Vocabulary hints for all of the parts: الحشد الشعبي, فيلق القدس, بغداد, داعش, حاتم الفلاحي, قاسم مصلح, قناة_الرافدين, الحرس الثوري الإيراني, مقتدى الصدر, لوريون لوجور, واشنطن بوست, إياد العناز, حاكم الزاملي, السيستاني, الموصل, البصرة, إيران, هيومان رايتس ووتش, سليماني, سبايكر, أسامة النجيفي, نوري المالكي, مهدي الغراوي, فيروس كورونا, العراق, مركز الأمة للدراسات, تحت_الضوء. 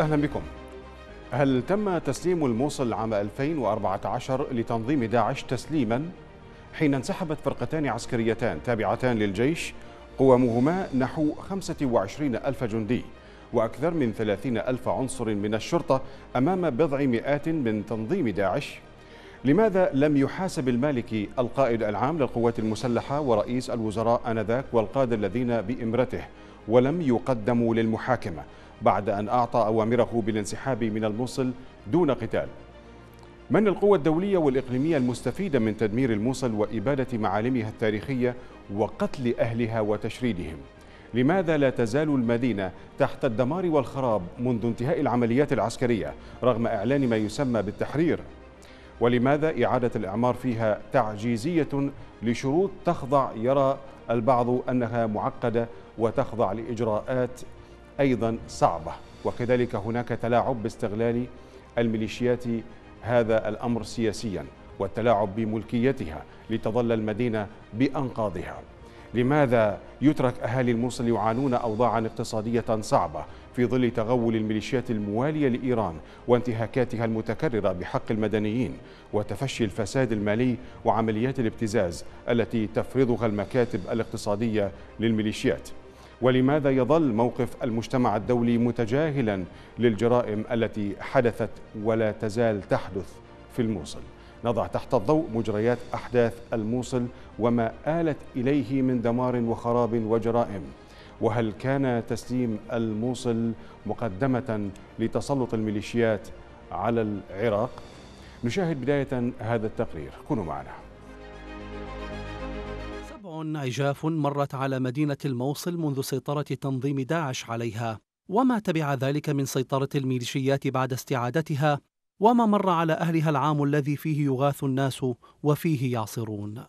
أهلا بكم. هل تم تسليم الموصل عام 2014 لتنظيم داعش تسليما حين انسحبت فرقتان عسكريتان تابعتان للجيش قوامهما نحو 25 ألف جندي وأكثر من 30 ألف عنصر من الشرطة أمام بضع مئات من تنظيم داعش؟ لماذا لم يحاسب المالكي القائد العام للقوات المسلحة ورئيس الوزراء آنذاك والقادة الذين بإمرته ولم يقدموا للمحاكمة بعد أن أعطى أوامره بالانسحاب من الموصل دون قتال؟ من القوى الدولية والإقليمية المستفيدة من تدمير الموصل وإبادة معالمها التاريخية وقتل أهلها وتشريدهم؟ لماذا لا تزال المدينة تحت الدمار والخراب منذ انتهاء العمليات العسكرية رغم إعلان ما يسمى بالتحرير؟ ولماذا إعادة الإعمار فيها تعجيزية لشروط تخضع، يرى البعض أنها معقدة وتخضع لإجراءات أيضا صعبة، وكذلك هناك تلاعب باستغلال الميليشيات هذا الأمر سياسيا والتلاعب بملكيتها لتظل المدينة بأنقاضها. لماذا يترك أهالي الموصل يعانون أوضاعا اقتصادية صعبة في ظل تغول الميليشيات الموالية لإيران وانتهاكاتها المتكررة بحق المدنيين وتفشي الفساد المالي وعمليات الابتزاز التي تفرضها المكاتب الاقتصادية للميليشيات؟ ولماذا يظل موقف المجتمع الدولي متجاهلا للجرائم التي حدثت ولا تزال تحدث في الموصل؟ نضع تحت الضوء مجريات أحداث الموصل وما آلت إليه من دمار وخراب وجرائم، وهل كان تسليم الموصل مقدمة لتسلط الميليشيات على العراق؟ نشاهد بداية هذا التقرير، كونوا معنا. عجاف مرت على مدينة الموصل منذ سيطرة تنظيم داعش عليها، وما تبع ذلك من سيطرة الميليشيات بعد استعادتها، وما مر على أهلها العام الذي فيه يغاث الناس وفيه يعصرون.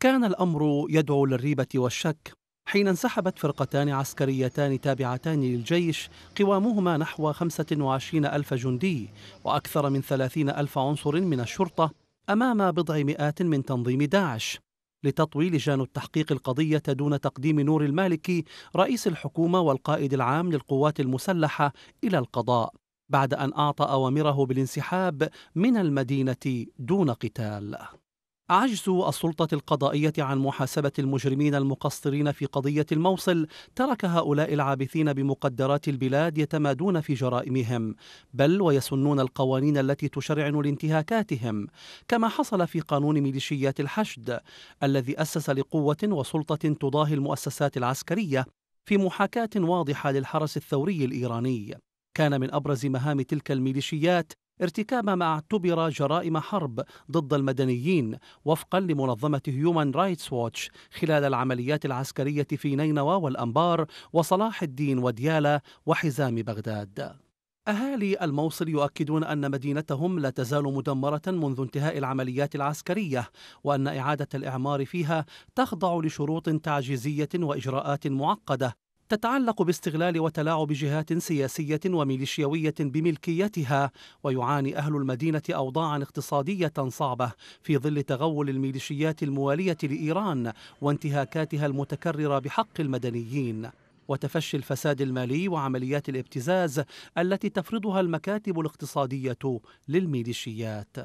كان الأمر يدعو للريبة والشك حين انسحبت فرقتان عسكريتان تابعتان للجيش قوامهما نحو 25 ألف جندي وأكثر من 30 ألف عنصر من الشرطة أمام بضع مئات من تنظيم داعش، لتطوي لجان التحقيق القضية دون تقديم نوري المالكي رئيس الحكومة والقائد العام للقوات المسلحة إلى القضاء بعد أن أعطى أوامره بالانسحاب من المدينة دون قتال. عجز السلطة القضائية عن محاسبة المجرمين المقصرين في قضية الموصل ترك هؤلاء العابثين بمقدرات البلاد يتمادون في جرائمهم، بل ويسنون القوانين التي تشرعن لانتهاكاتهم، كما حصل في قانون ميليشيات الحشد الذي أسس لقوة وسلطة تضاهي المؤسسات العسكرية في محاكاة واضحة للحرس الثوري الإيراني. كان من أبرز مهام تلك الميليشيات ارتكاب ما اعتبر جرائم حرب ضد المدنيين وفقا لمنظمة هيومان رايتس ووتش خلال العمليات العسكرية في نينوى والأنبار وصلاح الدين وديالى وحزام بغداد. أهالي الموصل يؤكدون أن مدينتهم لا تزال مدمرة منذ انتهاء العمليات العسكرية، وأن إعادة الإعمار فيها تخضع لشروط تعجيزية وإجراءات معقدة تتعلق باستغلال وتلاعب جهات سياسية وميليشيوية بملكيتها، ويعاني أهل المدينة أوضاعا اقتصادية صعبة في ظل تغول الميليشيات الموالية لإيران وانتهاكاتها المتكررة بحق المدنيين وتفشي الفساد المالي وعمليات الابتزاز التي تفرضها المكاتب الاقتصادية للميليشيات.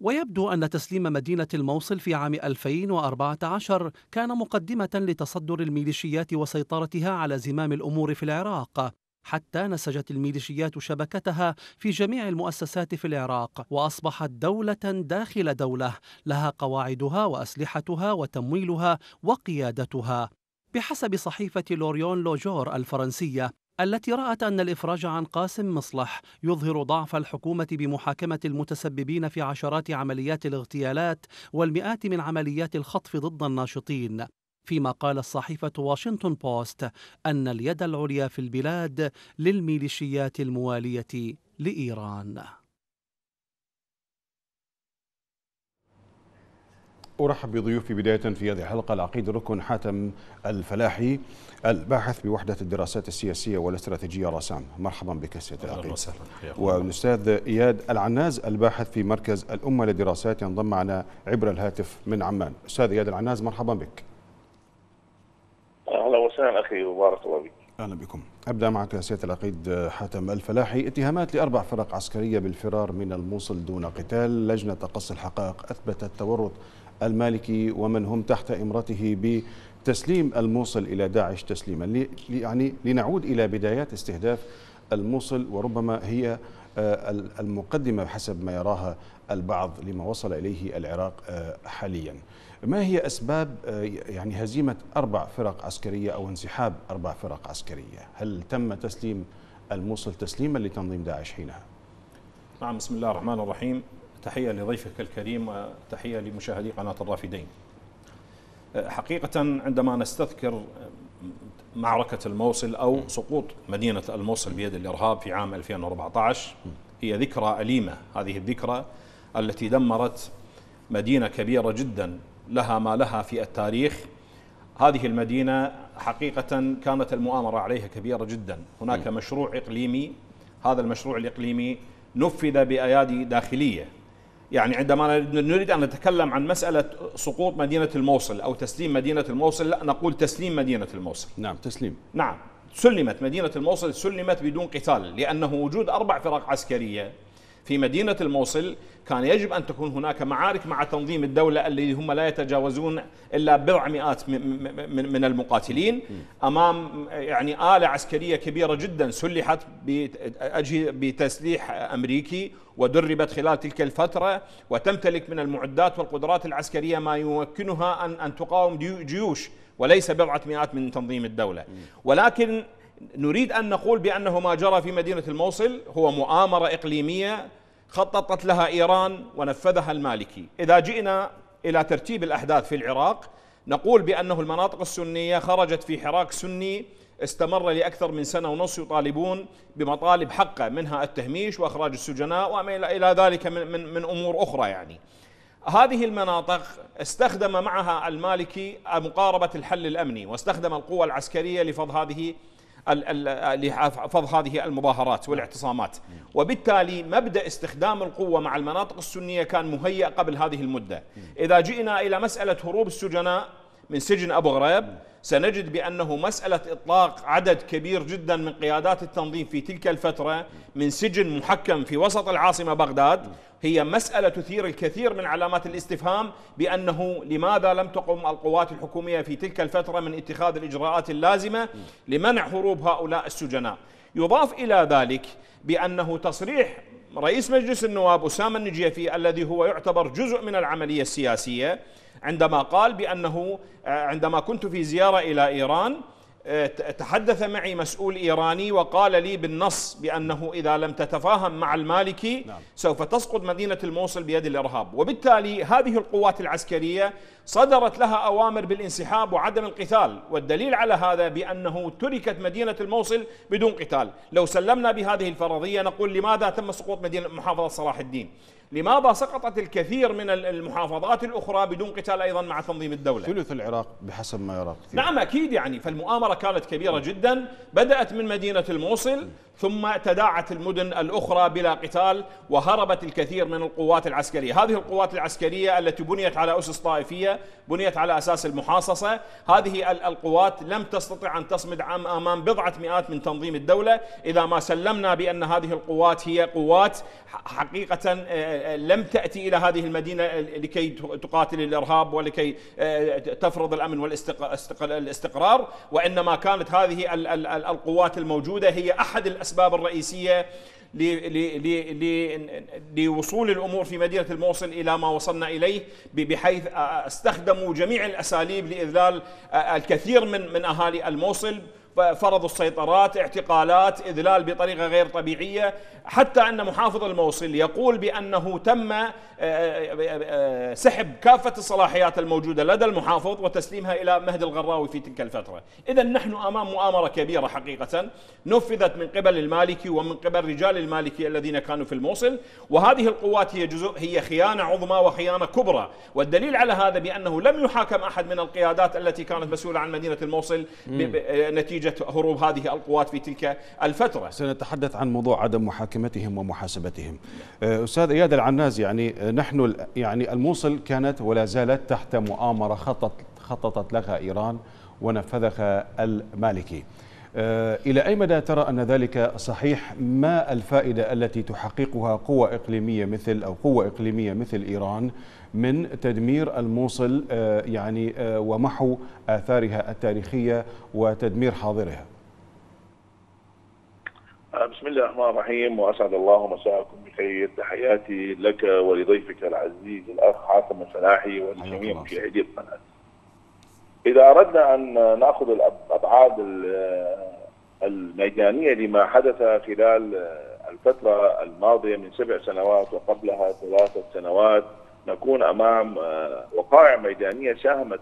ويبدو أن تسليم مدينة الموصل في عام 2014 كان مقدمة لتصدر الميليشيات وسيطرتها على زمام الأمور في العراق، حتى نسجت الميليشيات شبكتها في جميع المؤسسات في العراق وأصبحت دولة داخل دولة لها قواعدها وأسلحتها وتمويلها وقيادتها، بحسب صحيفة لوريون لوجور الفرنسية التي رأت أن الإفراج عن قاسم مصلح يظهر ضعف الحكومة بمحاكمة المتسببين في عشرات عمليات الاغتيالات والمئات من عمليات الخطف ضد الناشطين، فيما قال الصحيفة واشنطن بوست أن اليد العليا في البلاد للميليشيات الموالية لإيران. أرحب بضيوفي بداية في هذه الحلقة العقيد الركن حاتم الفلاحي الباحث بوحدة الدراسات السياسية والاستراتيجية رسام، مرحبا بك سيد العقيد. والأستاذ إياد العناز الباحث في مركز الأمة للدراسات ينضم معنا عبر الهاتف من عمان. أستاذ إياد العناز مرحبا بك. أهلا وسهلا أخي وبارك الله بك. أهلا بكم. أبدأ معك سيادة العقيد حاتم الفلاحي. اتهامات لأربع فرق عسكرية بالفرار من الموصل دون قتال. لجنة قص الحقائق أثبتت تورط المالكي ومن هم تحت إمرته بتسليم الموصل إلى داعش تسليما، يعني لنعود إلى بدايات استهداف الموصل، وربما هي المقدمة حسب ما يراها البعض لما وصل إليه العراق حاليا. ما هي أسباب يعني هزيمة أربع فرق عسكرية أو انسحاب أربع فرق عسكرية؟ هل تم تسليم الموصل تسليما لتنظيم داعش حينها؟ نعم. بسم الله الرحمن الرحيم. تحية لضيفك الكريم وتحية لمشاهدي قناة الرافدين. حقيقة عندما نستذكر معركة الموصل أو سقوط مدينة الموصل بيد الإرهاب في عام 2014 هي ذكرى أليمة. هذه الذكرى التي دمرت مدينة كبيرة جدا لها ما لها في التاريخ. هذه المدينة حقيقة كانت المؤامرة عليها كبيرة جدا. هناك مشروع إقليمي، هذا المشروع الإقليمي نفذ بأيادي داخلية. يعني عندما نريد أن نتكلم عن مسألة سقوط مدينة الموصل أو تسليم مدينة الموصل، لا نقول تسليم مدينة الموصل. نعم تسليم. نعم سلمت مدينة الموصل، سلمت بدون قتال، لأنه وجود أربع فرق عسكرية في مدينة الموصل كان يجب أن تكون هناك معارك مع تنظيم الدولة اللي هم لا يتجاوزون إلا بضع مئات من المقاتلين أمام يعني آلة عسكرية كبيرة جدا سلحت بتسليح أمريكي ودربت خلال تلك الفترة، وتمتلك من المعدات والقدرات العسكرية ما يمكنها أن تقاوم جيوش وليس بضعة مئات من تنظيم الدولة. ولكن نريد أن نقول بأنه ما جرى في مدينة الموصل هو مؤامرة إقليمية خططت لها إيران ونفذها المالكي. إذا جئنا إلى ترتيب الأحداث في العراق نقول بأنه المناطق السنية خرجت في حراك سني استمر لأكثر من سنة ونصف يطالبون بمطالب حقه، منها التهميش وإخراج السجناء وما إلى ذلك من أمور أخرى. يعني هذه المناطق استخدم معها المالكي مقاربة الحل الأمني، واستخدم القوى العسكرية لفض هذه المظاهرات والاعتصامات، وبالتالي مبدأ استخدام القوة مع المناطق السنية كان مهيأ قبل هذه المدة. إذا جئنا إلى مسألة هروب السجناء من سجن أبو غريب سنجد بأنه مسألة إطلاق عدد كبير جدا من قيادات التنظيم في تلك الفترة من سجن محكم في وسط العاصمة بغداد هي مسألة تثير الكثير من علامات الاستفهام بأنه لماذا لم تقم القوات الحكومية في تلك الفترة من اتخاذ الإجراءات اللازمة لمنع هروب هؤلاء السجناء. يضاف إلى ذلك بأنه تصريح رئيس مجلس النواب أسامة النجيفي الذي هو يعتبر جزء من العملية السياسية عندما قال بأنه عندما كنت في زيارة إلى إيران تحدث معي مسؤول إيراني وقال لي بالنص بأنه إذا لم تتفاهم مع المالكي سوف تسقط مدينة الموصل بيد الإرهاب. وبالتالي هذه القوات العسكرية صدرت لها أوامر بالانسحاب وعدم القتال، والدليل على هذا بأنه تركت مدينة الموصل بدون قتال. لو سلمنا بهذه الفرضية نقول لماذا تم سقوط مدينة محافظة صلاح الدين؟ لماذا سقطت الكثير من المحافظات الأخرى بدون قتال أيضا مع تنظيم الدولة؟ ثلث العراق بحسب ما يرى. نعم أكيد. يعني فالمؤامرة كانت كبيرة جدا، بدأت من مدينة الموصل ثم تداعت المدن الأخرى بلا قتال وهربت الكثير من القوات العسكرية. هذه القوات العسكرية التي بنيت على أسس طائفية، بنيت على أساس المحاصصة، هذه القوات لم تستطع أن تصمد أمام بضعة مئات من تنظيم الدولة. إذا ما سلمنا بأن هذه القوات هي قوات حقيقة لم تأتي إلى هذه المدينة لكي تقاتل الإرهاب ولكي تفرض الأمن والاستقرار، وإنما كانت هذه القوات الموجودة هي أحد الأسباب الرئيسية لوصول الأمور في مدينة الموصل إلى ما وصلنا إليه، بحيث استخدموا جميع الأساليب لإذلال الكثير من أهالي الموصل، فرضوا السيطرات، اعتقالات، إذلال بطريقة غير طبيعية، حتى أن محافظ الموصل يقول بأنه تم سحب كافة الصلاحيات الموجودة لدى المحافظ وتسليمها إلى مهدي الغراوي في تلك الفترة. إذا نحن أمام مؤامرة كبيرة حقيقة نفذت من قبل المالكي ومن قبل رجال المالكي الذين كانوا في الموصل، وهذه القوات هي خيانة عظمى وخيانة كبرى. والدليل على هذا بأنه لم يحاكم أحد من القيادات التي كانت مسؤولة عن مدينة الموصل نتيجة هروب هذه القوات في تلك الفترة. سنتحدث عن موضوع عدم محاكمتهم ومحاسبتهم. أستاذ إياد العناز، يعني نحن يعني الموصل كانت ولا زالت تحت مؤامرة خططت لها إيران ونفذها المالكي. إلى أي مدى ترى أن ذلك صحيح؟ ما الفائدة التي تحققها قوة إقليمية مثل إيران من تدمير الموصل يعني ومحو آثارها التاريخية وتدمير حاضرها؟ بسم الله الرحمن الرحيم، وأسعد الله مساءكم بخير. تحياتي لك ولضيفك العزيز الأخ حاتم الفلاحي والجميع مشاهدي القناة. إذا أردنا أن نأخذ الأبعاد الميدانية لما حدث خلال الفترة الماضية من 7 سنوات وقبلها 3 سنوات، نكون أمام وقائع ميدانية ساهمت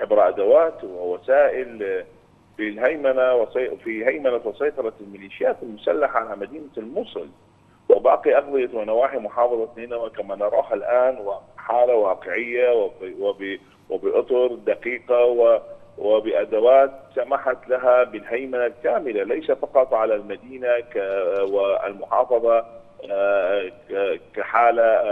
عبر أدوات ووسائل في هيمنة وسيطرة الميليشيات المسلحة على مدينة الموصل وباقي أقضية ونواحي محافظة نينوى كما نراها الآن، وحالة واقعية وبأطر دقيقة وبأدوات سمحت لها بالهيمنة الكاملة، ليس فقط على المدينة والمحافظة كحالة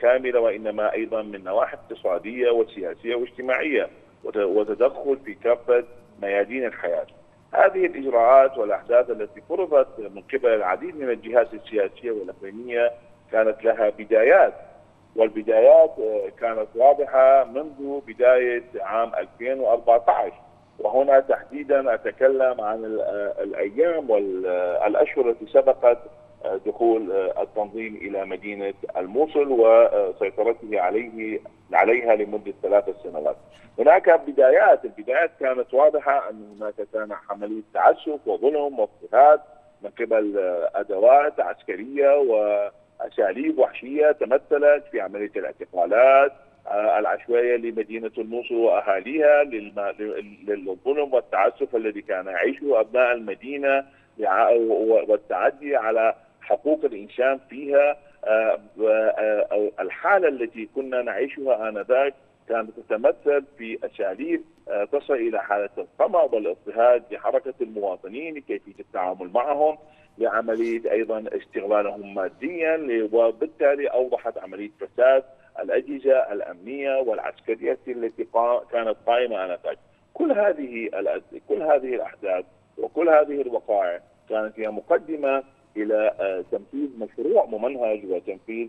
كاملة، وإنما أيضا من نواحي اقتصادية وسياسية واجتماعية وتدخل في كافة ميادين الحياة. هذه الإجراءات والأحداث التي فرضت من قبل العديد من الجهات السياسية والإقليمية كانت لها بدايات، والبدايات كانت واضحة منذ بداية عام 2014، وهنا تحديدا أتكلم عن الأيام والأشهر التي سبقت دخول التنظيم إلى مدينة الموصل وسيطرته عليها لمدة 3 سنوات. هناك بدايات، البدايات كانت واضحة أن هناك كان عملية تعسف وظلم واضطهاد من قبل أدوات عسكرية وأساليب وحشية تمثلت في عملية الاعتقالات العشوائية لمدينة الموصل وأهاليها، للظلم والتعسف الذي كان يعيشه أبناء المدينة والتعدي على حقوق الإنسان فيها. الحالة التي كنا نعيشها آنذاك كانت تتمثل في أساليب تصل إلى حالة القمع والاضطهاد لحركة المواطنين لكيفية التعامل معهم، لعملية أيضا استغلالهم ماديا، وبالتالي أوضحت عملية فساد الأجهزة الأمنية والعسكرية التي كانت قائمة آنذاك. كل هذه الأحداث وكل هذه الوقائع كانت هي مقدمة إلى تنفيذ مشروع ممنهج وتنفيذ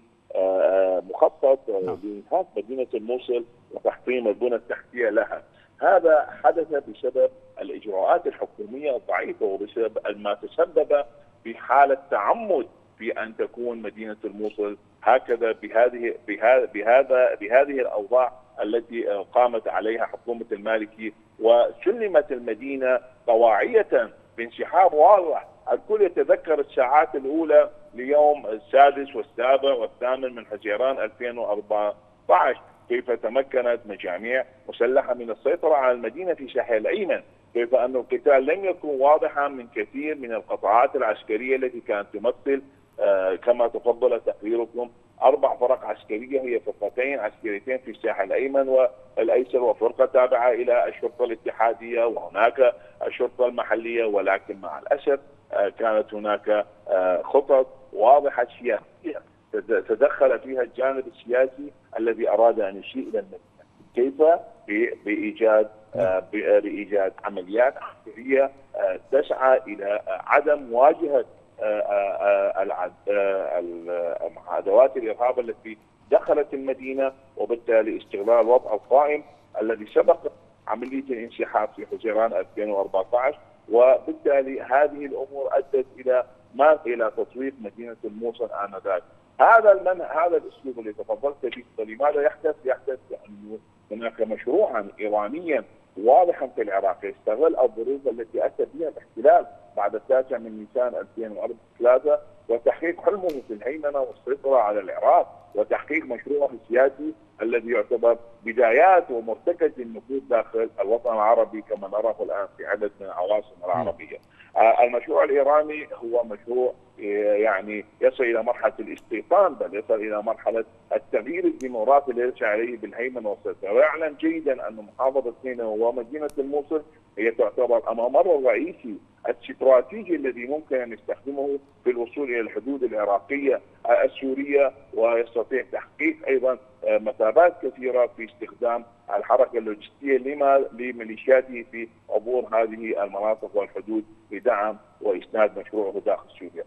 مخطط لإنهاك مدينة الموصل وتحطيم البنى التحتية لها. هذا حدث بسبب الإجراءات الحكومية الضعيفة وبسبب ما تسبب بحالة تعمد في أن تكون مدينة الموصل هكذا بهذه الأوضاع التي قامت عليها حكومة المالكي، وسلمت المدينة طواعية بانسحاب واضح. الكل يتذكر الساعات الأولى ليوم 6 و7 و8 من حزيران 2014، كيف تمكنت مجاميع مسلحة من السيطرة على المدينة في الساحل الأيمن، كيف أن القتال لم يكن واضحا من كثير من القطاعات العسكرية التي كانت تمثل كما تفضل تقريركم 4 فرق عسكرية، هي فرقتين عسكريتين في الساحل الأيمن والأيسر، وفرقة تابعة إلى الشرطة الاتحادية وهناك الشرطة المحلية. ولكن مع الأسف كانت هناك خطط واضحة سياسية تدخل فيها الجانب السياسي الذي أراد أن يسيء إلى المدينة، كيف بإيجاد عمليات عسكرية تسعى إلى عدم مواجهة عدوات الإرهاب التي دخلت المدينة، وبالتالي استغلال الوضع القائم الذي سبق عملية الانسحاب في حزيران 2014. وبالتالي هذه الأمور أدت إلى تطويق مدينة الموصل آنذاك. هذا الأسلوب اللي تفضلت به، لماذا يحدث؟ يحدث لأنه هناك مشروعا إيرانيا واضحا في العراق يستغل الظروف التي أتى بها الاحتلال بعد 9 من نيسان 2003 وتحقيق حلمه في الهيمنة والسيطرة على العراق وتحقيق مشروعه السياسي الذي يعتبر بدايات ومرتكز النفوذ داخل الوطن العربي كما نراه الآن في عدد من العواصم العربية. المشروع الإيراني هو مشروع يعني يصل إلى مرحلة الاستيطان، بل يصل إلى مرحلة التغيير الديمقراطي الذي يرجع عليه بالهيمنة والسيطرة. ويعلم جيدا أن محافظة نينوى ومدينة الموصل هي تعتبر الممر الرئيسي الاستراتيجي الذي ممكن ان يستخدمه في الوصول الى الحدود العراقيه السوريه، ويستطيع تحقيق ايضا مثابات كثيره في استخدام الحركه اللوجستيه لميليشياته في عبور هذه المناطق والحدود لدعم واسناد مشروعه داخل سوريا.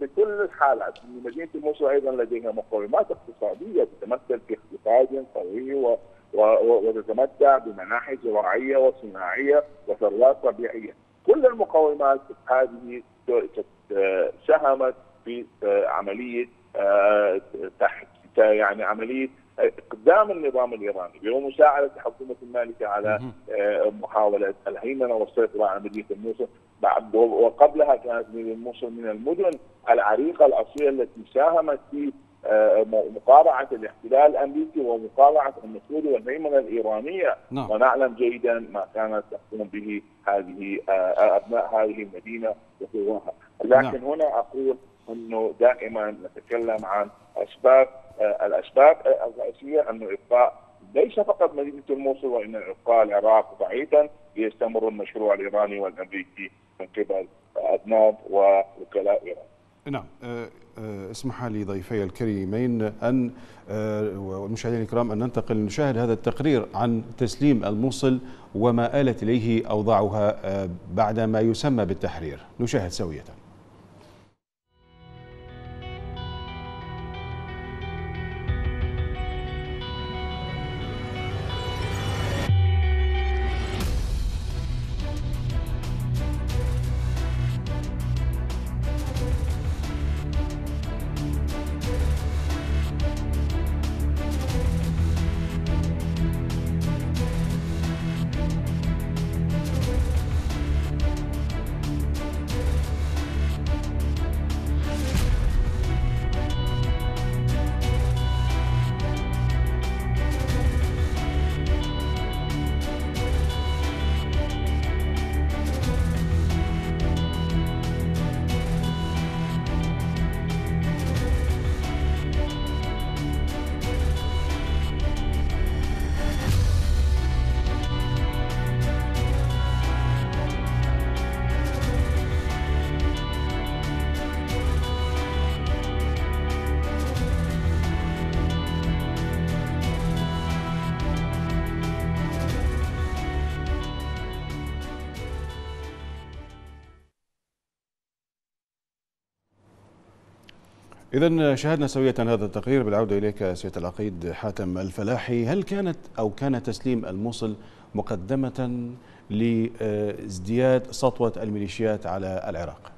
بكل الحالات مدينه الموصل ايضا لديها مقومات اقتصاديه تتمثل في اقتصاد قوي وتتمتع بمناحي زراعيه وصناعيه وثروات طبيعيه، كل المقومات هذه ساهمت في عمليه عمليه اقدام النظام الايراني بمساعده حكومه المالكه على محاوله الهيمنه والسيطره على مدينه الموصل. وقبلها كانت مدينه الموصل من المدن العريقه الاصيله التي ساهمت في مقارعة الاحتلال الأمريكي ومقارعة النفوذ والهيمنة الإيرانية. ونعلم جيدا ما كانت تقوم به هذه أبناء هذه المدينة وقواها. لكن هنا أقول أنه دائما نتكلم عن الأسباب الرئيسية، أنه إبقاء ليس فقط مدينة الموصل، وإن إبقاء العراق ضعيفا يستمر المشروع الإيراني والأمريكي من قبل أذناب ووكلاء إيران. نعم، اسمح لي ضيفي الكريمين أن والمشاهدين الكرام أن ننتقل نشاهد هذا التقرير عن تسليم الموصل وما آلت إليه أوضاعها بعد ما يسمى بالتحرير، نشاهد سوية. إذا شاهدنا سوية هذا التقرير. بالعودة إليك سيادة العقيد حاتم الفلاحي، هل كان تسليم الموصل مقدمة لازدياد سطوة الميليشيات على العراق؟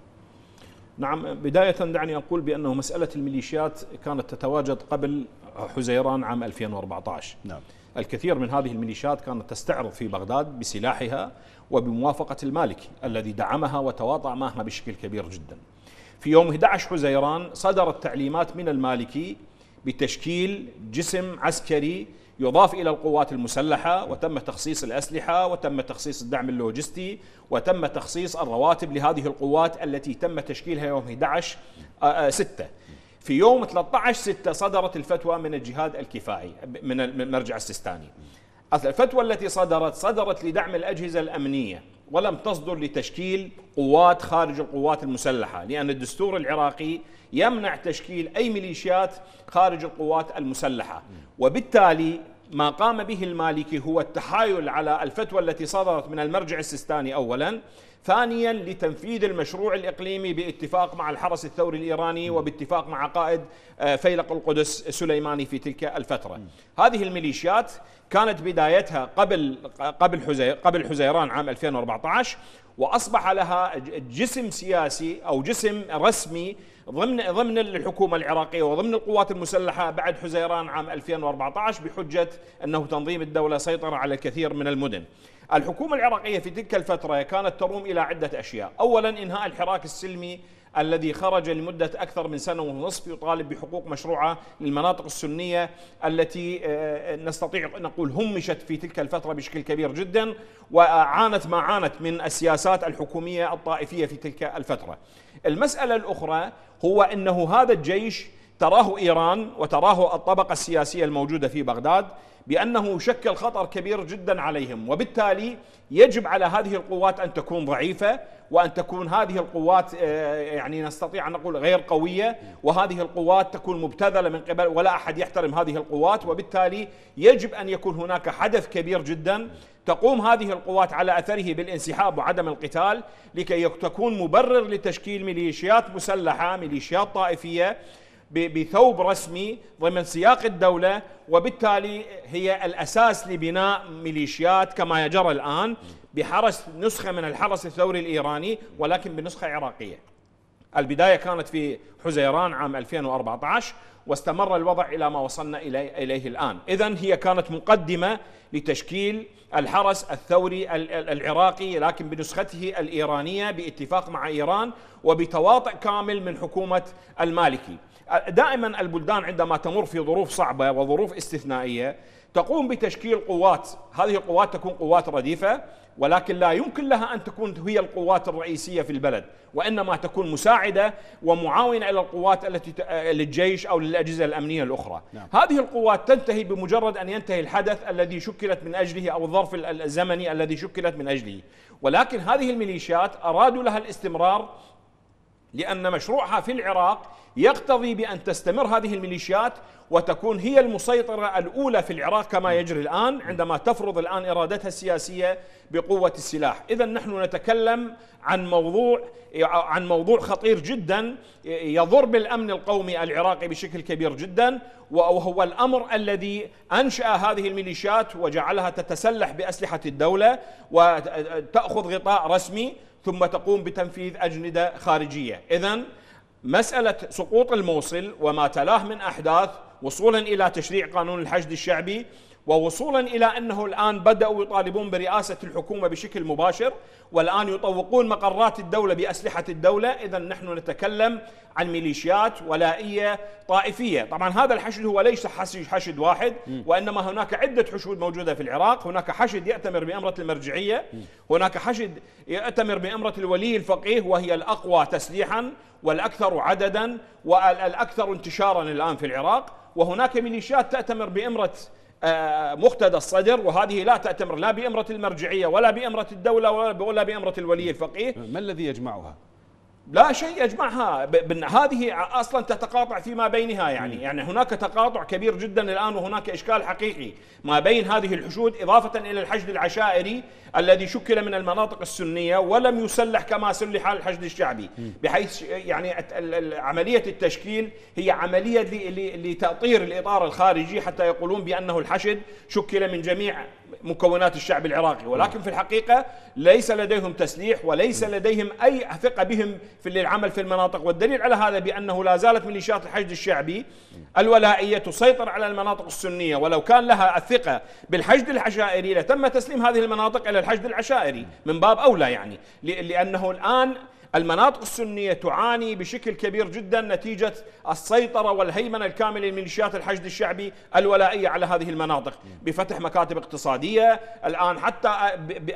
نعم، بداية دعني أقول بأنه مسألة الميليشيات كانت تتواجد قبل حزيران عام 2014. نعم، الكثير من هذه الميليشيات كانت تستعرض في بغداد بسلاحها وبموافقة المالكي الذي دعمها وتواطأ معها بشكل كبير جدا. في يوم 11 حزيران صدرت تعليمات من المالكي بتشكيل جسم عسكري يضاف إلى القوات المسلحة، وتم تخصيص الأسلحة، وتم تخصيص الدعم اللوجستي، وتم تخصيص الرواتب لهذه القوات التي تم تشكيلها يوم 11/6. في يوم 13/6 صدرت الفتوى من الجهاد الكفائي من المرجع السيستاني. الفتوى التي صدرت لدعم الأجهزة الأمنية ولم تصدر لتشكيل قوات خارج القوات المسلحة، لأن الدستور العراقي يمنع تشكيل أي ميليشيات خارج القوات المسلحة. وبالتالي ما قام به المالكي هو التحايل على الفتوى التي صدرت من المرجع السيستاني أولا، ثانيا لتنفيذ المشروع الإقليمي باتفاق مع الحرس الثوري الإيراني وباتفاق مع قائد فيلق القدس سليماني في تلك الفترة. هذه الميليشيات كانت بدايتها قبل حزيران عام 2014، وأصبح لها جسم سياسي أو جسم رسمي ضمن الحكومة العراقية وضمن القوات المسلحة بعد حزيران عام 2014 بحجة أنه تنظيم الدولة سيطر على الكثير من المدن. الحكومة العراقية في تلك الفترة كانت تروم إلى عدة أشياء. أولا، إنهاء الحراك السلمي الذي خرج لمدة أكثر من سنة ونصف يطالب بحقوق مشروعة للمناطق السنية التي نستطيع أن نقول همشت في تلك الفترة بشكل كبير جدا، وعانت ما عانت من السياسات الحكومية الطائفية في تلك الفترة. المسألة الأخرى هو أنه هذا الجيش تراه إيران وتراه الطبقة السياسية الموجودة في بغداد بأنه يشكل خطر كبير جدا عليهم، وبالتالي يجب على هذه القوات أن تكون ضعيفة، وأن تكون هذه القوات يعني نستطيع أن نقول غير قوية، وهذه القوات تكون مبتذلة من قبل ولا أحد يحترم هذه القوات، وبالتالي يجب أن يكون هناك حدث كبير جدا تقوم هذه القوات على أثره بالانسحاب وعدم القتال لكي تكون مبرر لتشكيل ميليشيات مسلحة، ميليشيات طائفية بثوب رسمي ضمن سياق الدولة، وبالتالي هي الأساس لبناء ميليشيات كما يجرى الآن بحرس نسخة من الحرس الثوري الإيراني ولكن بنسخة عراقية. البداية كانت في حزيران عام 2014 واستمر الوضع إلى ما وصلنا إليه الآن. إذن هي كانت مقدمة لتشكيل الحرس الثوري العراقي لكن بنسخته الإيرانية باتفاق مع إيران وبتواطئ كامل من حكومة المالكي. دائما البلدان عندما تمر في ظروف صعبة وظروف استثنائية تقوم بتشكيل قوات، هذه القوات تكون قوات رديفة ولكن لا يمكن لها أن تكون هي القوات الرئيسية في البلد، وإنما تكون مساعدة ومعاونة إلى القوات التي للجيش أو للأجهزة الأمنية الأخرى. نعم. هذه القوات تنتهي بمجرد أن ينتهي الحدث الذي شكلت من أجله أو الظرف الزمني الذي شكلت من أجله، ولكن هذه الميليشيات أرادوا لها الاستمرار لأن مشروعها في العراق يقتضي بأن تستمر هذه الميليشيات وتكون هي المسيطرة الأولى في العراق كما يجري الآن عندما تفرض الآن إرادتها السياسية بقوة السلاح. إذن نحن نتكلم عن موضوع خطير جدا يضر بالأمن القومي العراقي بشكل كبير جدا، وهو الأمر الذي أنشأ هذه الميليشيات وجعلها تتسلح بأسلحة الدولة وتأخذ غطاء رسمي ثم تقوم بتنفيذ أجندة خارجية. إذن مسألة سقوط الموصل وما تلاه من أحداث وصولا إلى تشريع قانون الحشد الشعبي ووصولا إلى أنه الآن بدأوا يطالبون برئاسة الحكومة بشكل مباشر والآن يطوقون مقرات الدولة بأسلحة الدولة. إذن نحن نتكلم عن ميليشيات ولائية طائفية. طبعا هذا الحشد هو ليس حشد واحد وإنما هناك عدة حشود موجودة في العراق. هناك حشد يأتمر بأمرة المرجعية، هناك حشد يأتمر بأمرة الولي الفقيه وهي الأقوى تسليحا والأكثر عددا والأكثر انتشارا الآن في العراق، وهناك ميليشيات تأتمر بأمرة مقتدى الصدر وهذه لا تأتمر لا بأمرة المرجعية ولا بأمرة الدولة ولا بأمرة الولي الفقيه. ما الذي يجمعها؟ لا شيء يجمعها، هذه أصلا تتقاطع فيما بينها، يعني هناك تقاطع كبير جدا الآن وهناك إشكال حقيقي ما بين هذه الحشود، إضافة إلى الحشد العشائري الذي شكل من المناطق السنية ولم يسلح كما سلح الحشد الشعبي، بحيث يعني عملية التشكيل هي عملية لتأطير الإطار الخارجي حتى يقولون بأنه الحشد شكل من جميع مكونات الشعب العراقي، ولكن في الحقيقة ليس لديهم تسليح وليس لديهم أي ثقة بهم في العمل في المناطق. والدليل على هذا بأنه لا زالت ميليشيات الحشد الشعبي الولائية تسيطر على المناطق السنية، ولو كان لها الثقة بالحشد العشائري لتم تسليم هذه المناطق إلى الحشد العشائري من باب أولى، يعني لأنه الآن المناطق السنية تعاني بشكل كبير جدا نتيجة السيطرة والهيمنة الكاملة لميليشيات الحشد الشعبي الولائية على هذه المناطق بفتح مكاتب اقتصادية الآن، حتى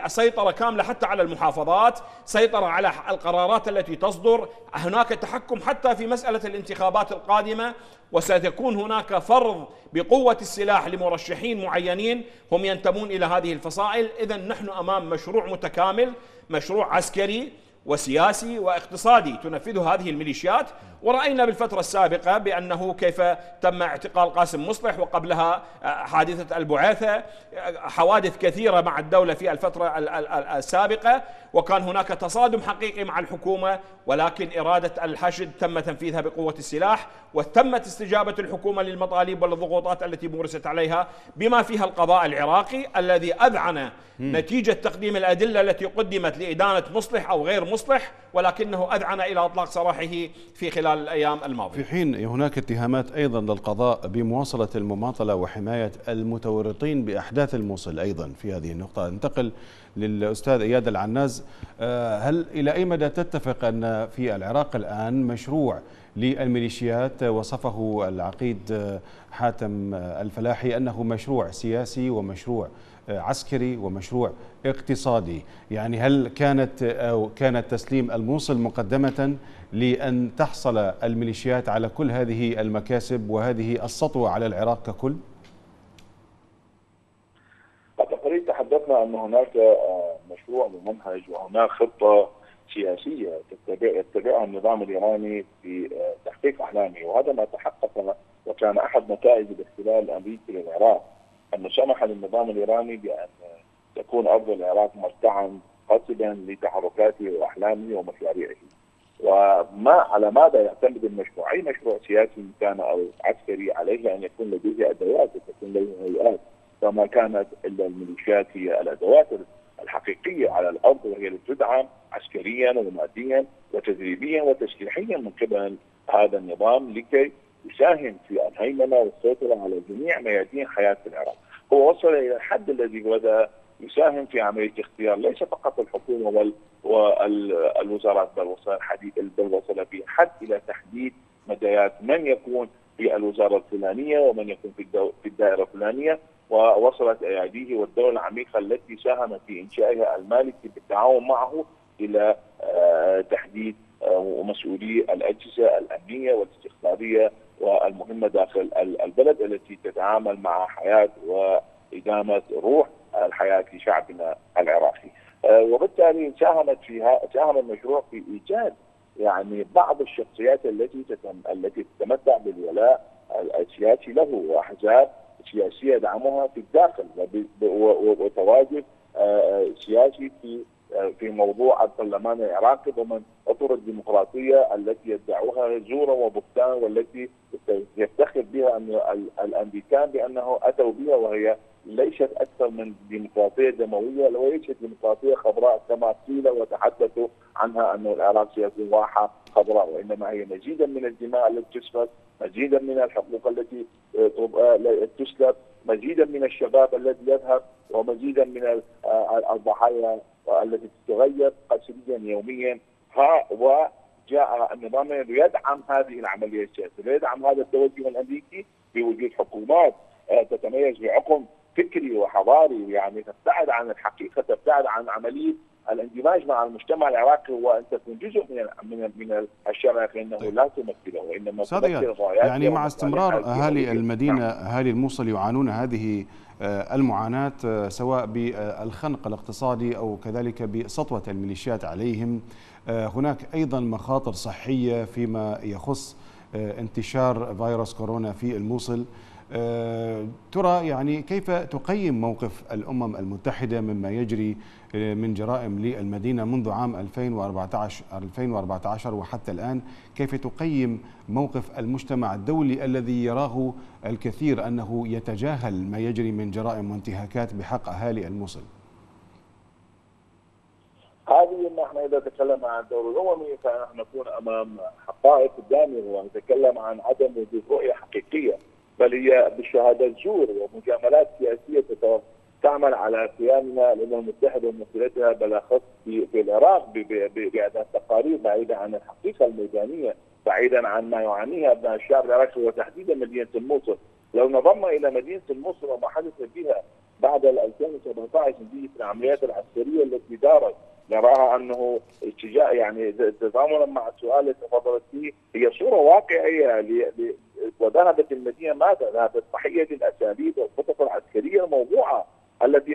سيطرة كاملة حتى على المحافظات، سيطرة على القرارات التي تصدر، هناك تحكم حتى في مسألة الانتخابات القادمة، وستكون هناك فرض بقوة السلاح لمرشحين معينين هم ينتمون إلى هذه الفصائل. إذن نحن أمام مشروع متكامل، مشروع عسكري وسياسي واقتصادي تنفذه هذه الميليشيات، ورأينا بالفترة السابقة بأنه كيف تم اعتقال قاسم مصلح وقبلها حادثة البعاثة، حوادث كثيرة مع الدولة في الفترة السابقة، وكان هناك تصادم حقيقي مع الحكومة، ولكن إرادة الحشد تم تنفيذها بقوة السلاح وتمت استجابة الحكومة للمطالب والضغوطات التي مورست عليها بما فيها القضاء العراقي الذي أذعن نتيجة تقديم الأدلة التي قدمت لإدانة مصلح أو غير مصلح، ولكنه أذعن إلى إطلاق سراحه في خلال الأيام الماضية. في حين هناك اتهامات أيضا للقضاء بمواصلة المماطلة وحماية المتورطين بأحداث الموصل، أيضا في هذه النقطة انتقل للأستاذ إياد العناز. هل إلى أي مدى تتفق أن في العراق الآن مشروع للميليشيات وصفه العقيد حاتم الفلاحي أنه مشروع سياسي ومشروع عسكري ومشروع اقتصادي. يعني هل كانت تسليم الموصل مقدمة لأن تحصل الميليشيات على كل هذه المكاسب وهذه السطوة على العراق ككل؟ بالتقرير تحدثنا أن هناك مشروع ومنهج وهناك خطة سياسية يتبعها النظام الإيراني في تحقيق أحلامه، وهذا ما تحقق وكان أحد نتائج الاحتلال الأمريكي للعراق، أنه سمح للنظام الإيراني بأن تكون أرض العراق مرتعا قصدا لتحركاته وأحلامه ومشاريعه. وما على ماذا يعتمد المشروع؟ أي مشروع سياسي كان أو عسكري عليه أن يكون لديه أدوات وتكون لديه هيئات، فما كانت إلا الميليشيات هي الأدوات الحقيقية على الأرض، وهي اللي تدعم عسكريا وماديا وتدريبيا وتشريحيا من قبل هذا النظام لكي يساهم في الهيمنة والسيطرة على جميع ميادين حياة العراق. هو وصل إلى الحد الذي بدأ يساهم في عملية اختيار ليس فقط الحكومة والوزارات، بل وصل في حد إلى تحديد مدايات من يكون في الوزارة الفلانية ومن يكون في الدائرة الفلانية، ووصلت أياديه والدولة العميقة التي ساهم في إنشائها المالكي بالتعاون معه إلى تحديد مسؤولي الأجهزة الأمنية والاستخبارية والمهمة داخل البلد التي تتعامل مع حياة وإدامة روح الحياة لشعبنا العراقي. وبالتالي ساهم المشروع في إيجاد يعني بعض الشخصيات التي تتمتع بالولاء السياسي له وأحزاب سياسية يدعمها في الداخل وتواجد سياسي في موضوع البرلمان العراقي ضمن اطر الديمقراطيه التي يدعوها زورا وبهتان والتي يفتخر بها الامريكان بانه اتوا بها، وهي ليست اكثر من ديمقراطيه دمويه وليست ديمقراطيه خضراء كما قيل وتحدثوا عنها ان العراق سياسه واحه خضراء، وانما هي مزيدا من الدماء التي تسفك، مزيدا من الحقوق التي تسلب، مزيدا من الشباب الذي يذهب، ومزيدا من الضحايا التي تتغير قسريا يوميا. وجاء النظام ليدعم هذه العمليه السياسيه، ليدعم هذا التوجه الامريكي بوجود حكومات تتميز بعقم فكري وحضاري، يعني تبتعد عن الحقيقه، تبتعد عن عمليه الاندماج مع المجتمع العراقي وان تكون جزء من الشارع، فانه لا تمثله وانما تمثل غايات. يعني مع استمرار اهالي المدينه، اهالي الموصل يعانون هذه المعاناة سواء بالخنق الاقتصادي أو كذلك بسطوة الميليشيات عليهم. هناك أيضا مخاطر صحية فيما يخص انتشار فيروس كورونا في الموصل. ترى يعني كيف تقيم موقف الأمم المتحدة مما يجري من جرائم للمدينة منذ عام 2014 وحتى الآن؟ كيف تقيم موقف المجتمع الدولي الذي يراه الكثير أنه يتجاهل ما يجري من جرائم وانتهاكات بحق أهالي الموصل؟ هذه نحن إذا تكلم عن الدور الأممي فنحن نكون أمام حقائق قدامنا، ونتكلم عن عدم وجود رؤية حقيقية، بل هي بالشهادات زور ومجاملات سياسيه تعمل على قيامنا الامم المتحده وممثلتها بالاخص في العراق باعداد تقارير بعيده عن الحقيقه الميدانيه، بعيدا عن ما يعانيها ابناء الشعب العراقي وتحديدا مدينه الموصل. لو نظرنا الى مدينه الموصل وما حدث فيها بعد 2017 نتيجه العمليات العسكريه التي دارت، نراها انه اتجاه يعني تزامنا مع السؤال اللي تفضلت فيه، هي صوره واقعيه وذهبت المدينه ماذا؟ ذهبت ضحيه الاساليب والخطط العسكريه الموضوعه التي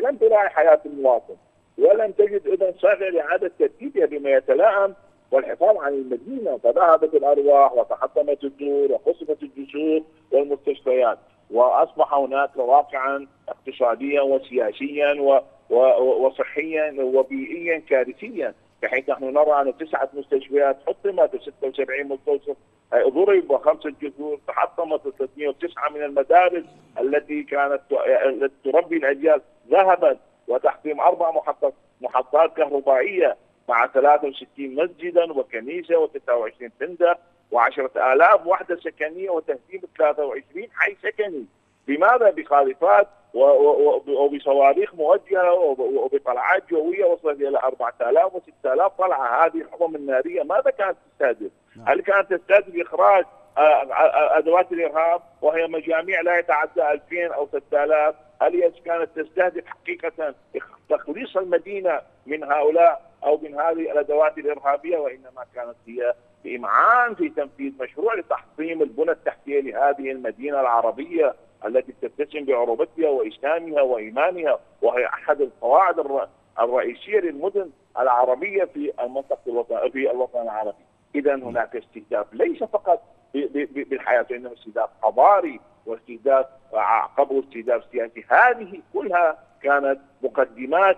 لم تراعي حياه المواطن، ولم تجد اذن صافيه لاعاده ترتيبها بما يتلائم والحفاظ عن المدينه، فذهبت الارواح وتحطمت الدور وقصفت الجسور والمستشفيات، واصبح هناك واقعا اقتصاديا وسياسيا وصحيا وبيئيا كارثيا، بحيث نحن نرى ان 9 مستشفيات حطمت، 76 مستوصف ضرب، و5 جسور تحطمت، 309 من المدارس التي كانت تربي الاجيال ذهبت، وتحطيم 4 محطات كهربائيه مع 63 مسجدا وكنيسه و29 فندق و10,000 وحده سكنيه، وتهديم 23 حي سكني. لماذا؟ بقاذفات وبصواريخ موجهه وبطلعات جويه وصلت الى 4000 و6000 طلعه. هذه الحطم الناريه ماذا كانت تستهدف؟ هل كانت تستهدف اخراج ادوات الارهاب، وهي مجاميع لا يتعدى 2000 او 3000 اليس كانت تستهدف حقيقه تخليص المدينه من هؤلاء او من هذه الادوات الارهابيه، وانما كانت هي بامعان في تنفيذ مشروع لتحطيم البنى التحتيه لهذه المدينه العربيه التي تتسم بعروبتها واسلامها وايمانها، وهي احد القواعد الرئيسيه للمدن العربيه في المنطقه في الوطن العربي. اذا هناك استهداف ليس فقط بالحياه، وانما استهداف حضاري واستهداف عقبه استهداف سياسي. هذه كلها كانت مقدمات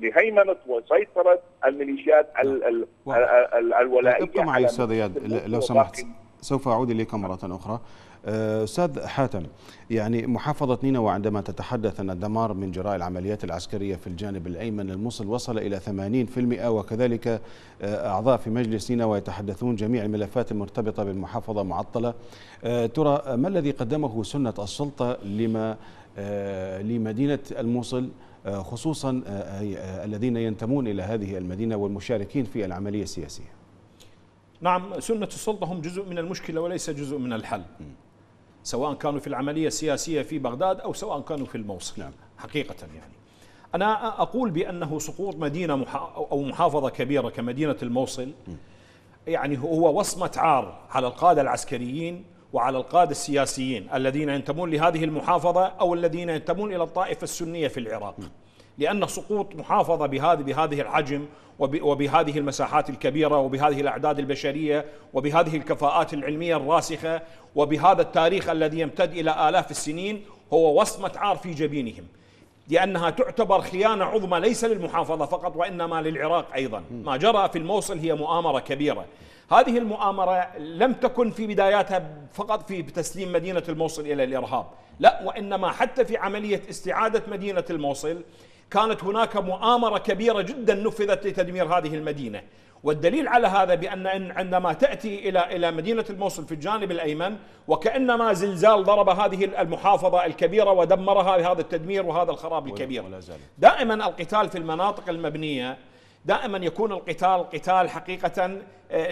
لهيمنه وسيطره الميليشيات الولائيه. ابقى معي استاذ اياد لو سمحت، سوف اعود اليكم مره اخرى. أستاذ حاتم، يعني محافظة نينوى عندما تتحدث أن الدمار من جراء العمليات العسكرية في الجانب الأيمن للموصل وصل إلى 80%، وكذلك أعضاء في مجلس نينوى يتحدثون جميع الملفات المرتبطة بالمحافظة معطلة. ترى ما الذي قدمه سنة السلطة لمدينة الموصل، خصوصا الذين ينتمون إلى هذه المدينة والمشاركين في العملية السياسية؟ نعم، سنة السلطة هم جزء من المشكلة وليس جزء من الحل، سواء كانوا في العملية السياسية في بغداد أو سواء كانوا في الموصل. نعم. حقيقة يعني أنا أقول بأنه سقوط مدينة أو محافظة كبيرة كمدينة الموصل يعني هو وصمة عار على القادة العسكريين وعلى القادة السياسيين الذين ينتمون لهذه المحافظة أو الذين ينتمون إلى الطائفة السنية في العراق، لأن سقوط محافظة بهذه الحجم وبهذه المساحات الكبيرة وبهذه الأعداد البشرية وبهذه الكفاءات العلمية الراسخة وبهذا التاريخ الذي يمتد إلى آلاف السنين هو وصمة عار في جبينهم، لأنها تعتبر خيانة عظمى ليس للمحافظة فقط وإنما للعراق أيضا. ما جرى في الموصل هي مؤامرة كبيرة. هذه المؤامرة لم تكن في بداياتها فقط في تسليم مدينة الموصل إلى الإرهاب، لا، وإنما حتى في عملية استعادة مدينة الموصل كانت هناك مؤامرة كبيرة جدا نفذت لتدمير هذه المدينة. والدليل على هذا بأن عندما تأتي إلى مدينة الموصل في الجانب الأيمن وكأنما زلزال ضرب هذه المحافظة الكبيرة ودمرها بهذا التدمير وهذا الخراب الكبير. دائما القتال في المناطق المبنية دائما يكون القتال حقيقة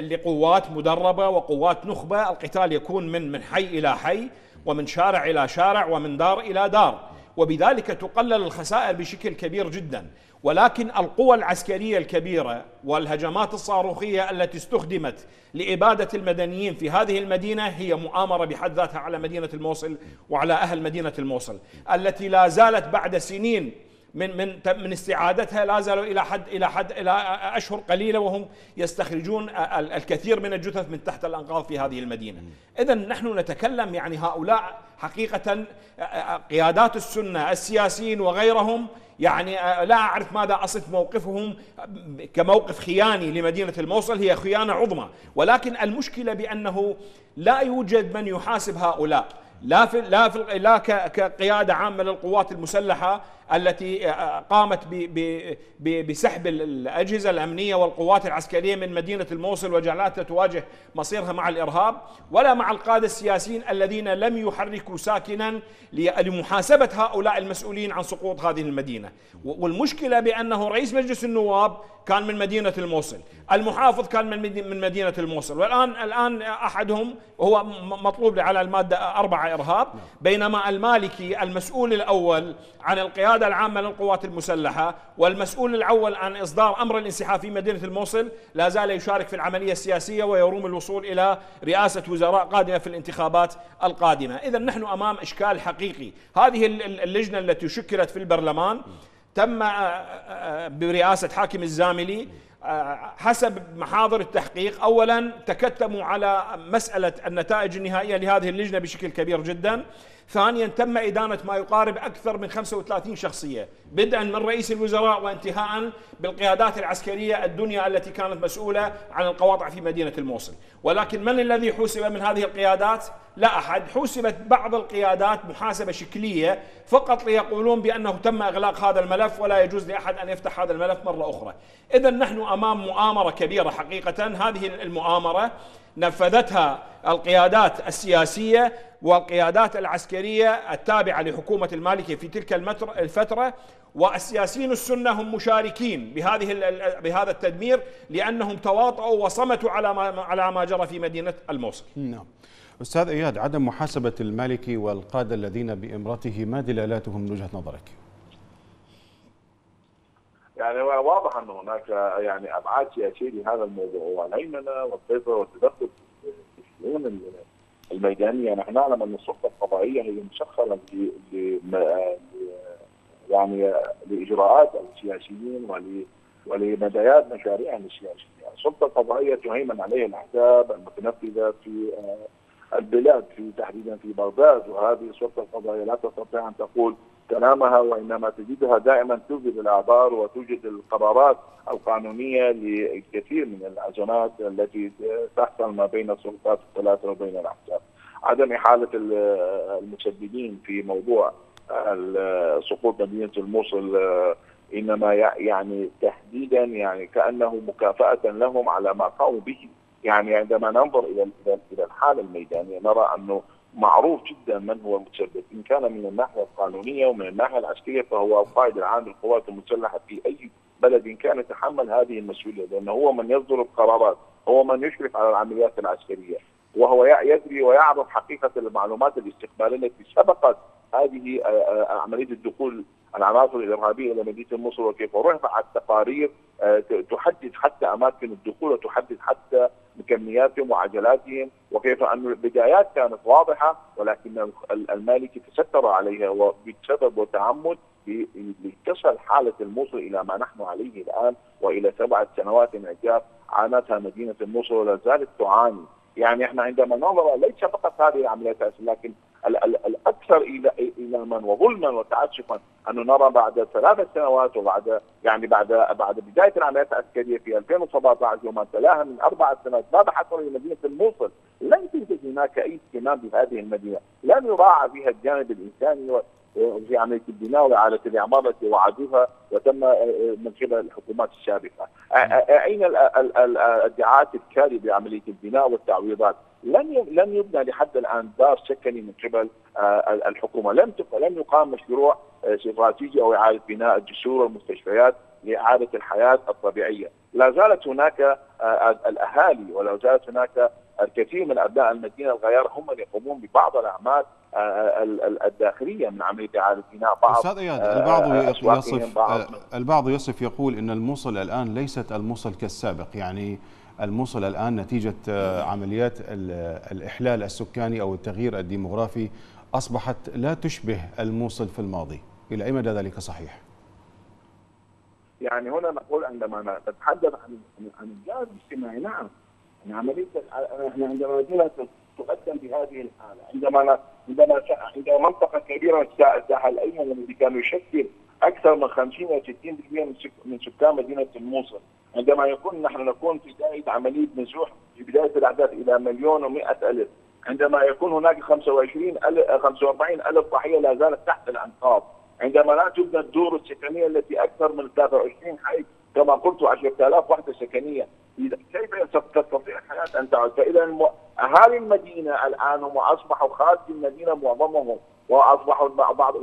لقوات مدربة وقوات نخبة. القتال يكون من حي إلى حي ومن شارع إلى شارع ومن دار إلى دار، وبذلك تقلل الخسائر بشكل كبير جدا. ولكن القوى العسكرية الكبيرة والهجمات الصاروخية التي استخدمت لإبادة المدنيين في هذه المدينة هي مؤامرة بحد ذاتها على مدينة الموصل وعلى أهل مدينة الموصل التي لا زالت بعد سنين من استعادتها لا زالوا إلى أشهر قليلة وهم يستخرجون الكثير من الجثث من تحت الأنقاض في هذه المدينة. إذا نحن نتكلم يعني هؤلاء حقيقة قيادات السنة السياسيين وغيرهم يعني لا أعرف ماذا أصف موقفهم كموقف خياني لمدينة الموصل، هي خيانة عظمى. ولكن المشكلة بأنه لا يوجد من يحاسب هؤلاء، لا كقيادة عامة للقوات المسلحة التي قامت بسحب الأجهزة الأمنية والقوات العسكرية من مدينة الموصل وجعلتها تواجه مصيرها مع الإرهاب، ولا مع القادة السياسيين الذين لم يحركوا ساكنا لمحاسبة هؤلاء المسؤولين عن سقوط هذه المدينة. والمشكلة بأنه رئيس مجلس النواب كان من مدينة الموصل، المحافظ كان من مدينة الموصل، والآن أحدهم هو مطلوب على المادة 4 إرهاب، بينما المالكي المسؤول الأول عن القيادة العامة للقوات المسلحة والمسؤول الأول عن إصدار أمر الانسحاب في مدينة الموصل لا زال يشارك في العملية السياسية ويروم الوصول إلى رئاسة وزراء قادمة في الانتخابات القادمة. إذا نحن أمام إشكال حقيقي. هذه اللجنة التي شكلت في البرلمان تم برئاسة حاكم الزاملي حسب محاضر التحقيق. أولا تكتموا على مسألة النتائج النهائية لهذه اللجنة بشكل كبير جدا. ثانيا تم إدانة ما يقارب أكثر من 35 شخصية بدءا من رئيس الوزراء وانتهاء بالقيادات العسكرية الدنيا التي كانت مسؤولة عن القواطع في مدينة الموصل. ولكن من الذي حوسب من هذه القيادات؟ لا أحد. حوسبت بعض القيادات محاسبة شكلية فقط ليقولون بأنه تم إغلاق هذا الملف ولا يجوز لأحد أن يفتح هذا الملف مرة أخرى. إذا نحن أمام مؤامرة كبيرة حقيقة. هذه المؤامرة نفذتها القيادات السياسية والقيادات العسكرية التابعة لحكومة المالكي في تلك الفترة والسياسيين السنة هم مشاركين بهذا التدمير لأنهم تواطؤوا وصمتوا على ما جرى في مدينة الموصل. نعم. أستاذ إياد، عدم محاسبة المالكي والقادة الذين بإمرته ما دلالاتهم من وجهة نظرك؟ يعني واضح أن هناك يعني أبعاد سياسية لهذا الموضوع والهيمنة والسيطرة والتدخل في الشؤون الميدانية. نحن نعلم أن السلطة القضائية هي مشخصة يعني لإجراءات السياسيين ولمدايات مشاريعهم السياسية. السلطة القضائية تهيمن عليه الأحزاب المتنفذة في البلاد تحديدا في بغداد، وهذه السلطة القضائية لا تستطيع أن تقول كلامها، وإنما تجدها دائما توجد الأعذار وتوجد القرارات القانونية لكثير من الأزمات التي تحصل ما بين السلطات الثلاثة وبين الأحزاب. عدم إحالة المسببين في موضوع سقوط مدينة الموصل إنما يعني تحديدا يعني كأنه مكافأة لهم على ما قاموا به. يعني عندما ننظر إلى الحالة الميدانية نرى أنه معروف جدا من هو المتسبب، إن كان من الناحية القانونية ومن الناحية العسكرية فهو القائد العام للقوات المسلحة في أي بلد إن كان يتحمل هذه المسؤولية، لأنه هو من يصدر القرارات، هو من يشرف على العمليات العسكرية، وهو يدري ويعرف حقيقة المعلومات الاستخبارية التي سبقت هذه عملية الدخول العناصر الإرهابية إلى مدينة الموصل وكيف رفعت تقارير تحدد حتى أماكن الدخول وتحدد حتى بكمياتهم وعجلاتهم، وكيف أن البدايات كانت واضحة ولكن المالكي تستر عليها وبسبب وتعمد لتصل حالة الموصل إلى ما نحن عليه الآن وإلى 7 سنوات انعجاب عانتها مدينة الموصل ولا زالت تعاني. يعني احنا عندما ننظر ليس فقط هذه العمليات لكن الأكثر إيلاما وظلما وتعسفا أنه نرى بعد 3 سنوات وبعد يعني بعد بداية العمليات العسكرية في 2017 وما تلاها من 4 سنوات ماذا حصل لمدينة الموصل؟ لم توجد هناك أي اهتمام بهذه المدينة، لم يراعى فيها الجانب الإنساني في عملية البناء وإعادة الإعمار التي وعدوها وتم من قبل الحكومات السابقة. أين الادعاءات الكاذبة بعملية البناء والتعويضات؟ لم يبنى لحد الآن دار سكني من قبل الحكومة، لم يقام مشروع استراتيجي أو إعادة بناء الجسور والمستشفيات لإعادة الحياة الطبيعية. لا زالت هناك الأهالي ولا زالت هناك الكثير من أبناء المدينة الغيار هم اللي يقومون ببعض الأعمال الداخلية من عملية إعادة بناء بعض. أستاذ إياد، البعض يصف يقول إن الموصل الآن ليست الموصل كالسابق، يعني الموصل الآن نتيجة عمليات الإحلال السكاني أو التغيير الديمغرافي أصبحت لا تشبه الموصل في الماضي، إلى أي مدى ذلك صحيح؟ يعني هنا نقول عندما نتحدث عن الجانب الاجتماعي نعم، عملية احنا عندما نقولها تقدم بهذه الحالة، عندما منطقة كبيرة الساحل الأيمن الذي كان يشكل أكثر من 50 و 60% من سكان مدينة الموصل، عندما نحن نكون في بداية عملية نزوح في بداية الأحداث إلى 1,100,000، عندما يكون هناك 45,000 ضحية لا زالت تحت الأنقاض، عندما لا تبنى الدور السكنية التي أكثر من 23 حي كما قلت 10,000 وحدة سكنية، كيف تستطيع الحياة أن تعود؟ فإذا أهالي المدينة الآن هم أصبحوا خارج المدينة معظمهم، وأصبحوا بعض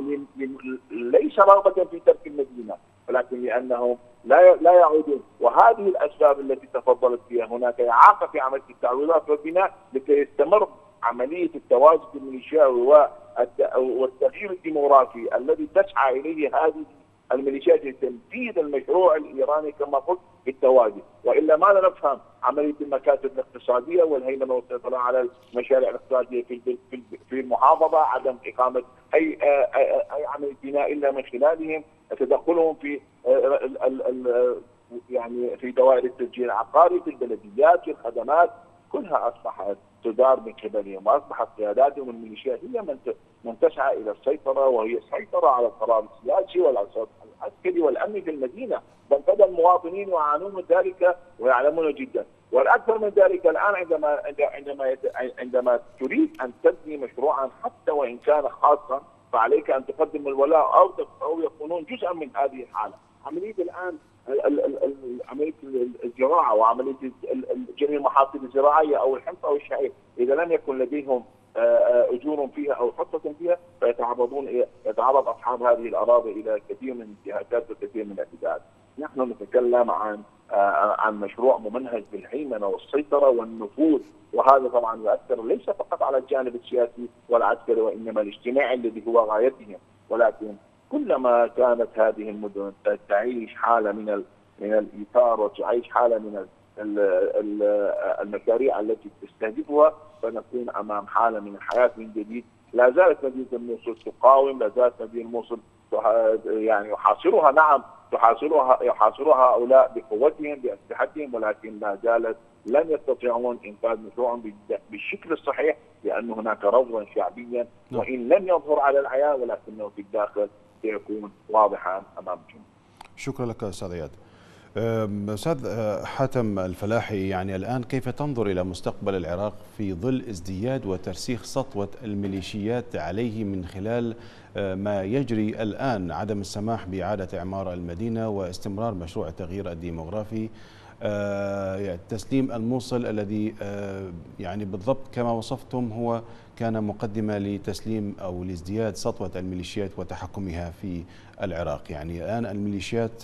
ليس رغبة في ترك المدينة ولكن لأنهم لا يعودون، وهذه الأسباب التي تفضلت فيها هناك إعاقة في عملية التعويضات والبناء لكي يستمر عملية التواجد الميليشياوي والتغيير الديموغرافي الذي تسعى إليه هذه الميليشيات لتنفيذ المشروع الإيراني كما قلت بالتواجد، وإلا ما لا نفهم عملية المكاتب الاقتصادية والهيمنة والسيطرة على المشاريع الاقتصادية في المحافظة، عدم إقامة أي عملية بناء إلا من خلالهم تدخلهم في يعني في دوائر التسجيل العقاري في البلديات في الخدمات، كلها أصبحت تدار من قبلهم، وأصبحت قياداتهم الميليشيات هي من تسعى إلى السيطرة، وهي السيطرة على القرار السياسي والعسكري والأمن في المدينة، بل بدأ المواطنين يعانون من ذلك ويعلمون جدا. والأكثر من ذلك الآن عندما تريد أن تبني مشروعا حتى وإن كان خاصا فعليك أن تقدم الولاء أو يكونون جزءا من هذه الحالة. عملية الآن عملية الزراعة وعملية جميع المحاصيل الزراعية أو الحنطة أو الشعير، إذا لم يكن لديهم اجور فيها او حصه فيها، فيتعرض اصحاب هذه الاراضي الى كثير من الانتهاكات وكثير من الاعتداءات. نحن نتكلم عن مشروع ممنهج بالهيمنه والسيطره والنفوذ، وهذا طبعا يؤثر ليس فقط على الجانب السياسي والعسكري وانما الاجتماعي الذي هو غايتهم، ولكن كلما كانت هذه المدن تعيش حاله من الايثار وتعيش حاله من المشاريع التي تستهدفها، فنكون امام حاله من الحياه من جديد. لا زالت مدينه الموصل تقاوم، لا زالت مدينه الموصل يعني يحاصرها، نعم يحاصرها هؤلاء بقوتهم باسلحتهم، ولكن لا زالت لن يستطيعون انفاذ مشروعهم بالشكل الصحيح، لان هناك رفضا شعبيا وان لم يظهر على الحياه ولكنه في الداخل سيكون واضحا امام الجميع. شكرا لك استاذ اياد. أستاذ حاتم الفلاحي، يعني الآن كيف تنظر إلى مستقبل العراق في ظل ازدياد وترسيخ سطوة الميليشيات عليه من خلال ما يجري الآن، عدم السماح بإعادة إعمار المدينة واستمرار مشروع التغيير الديموغرافي، تسليم الموصل الذي يعني بالضبط كما وصفتم هو كان مقدمة لتسليم أو لازدياد سطوة الميليشيات وتحكمها في العراق؟ يعني الآن الميليشيات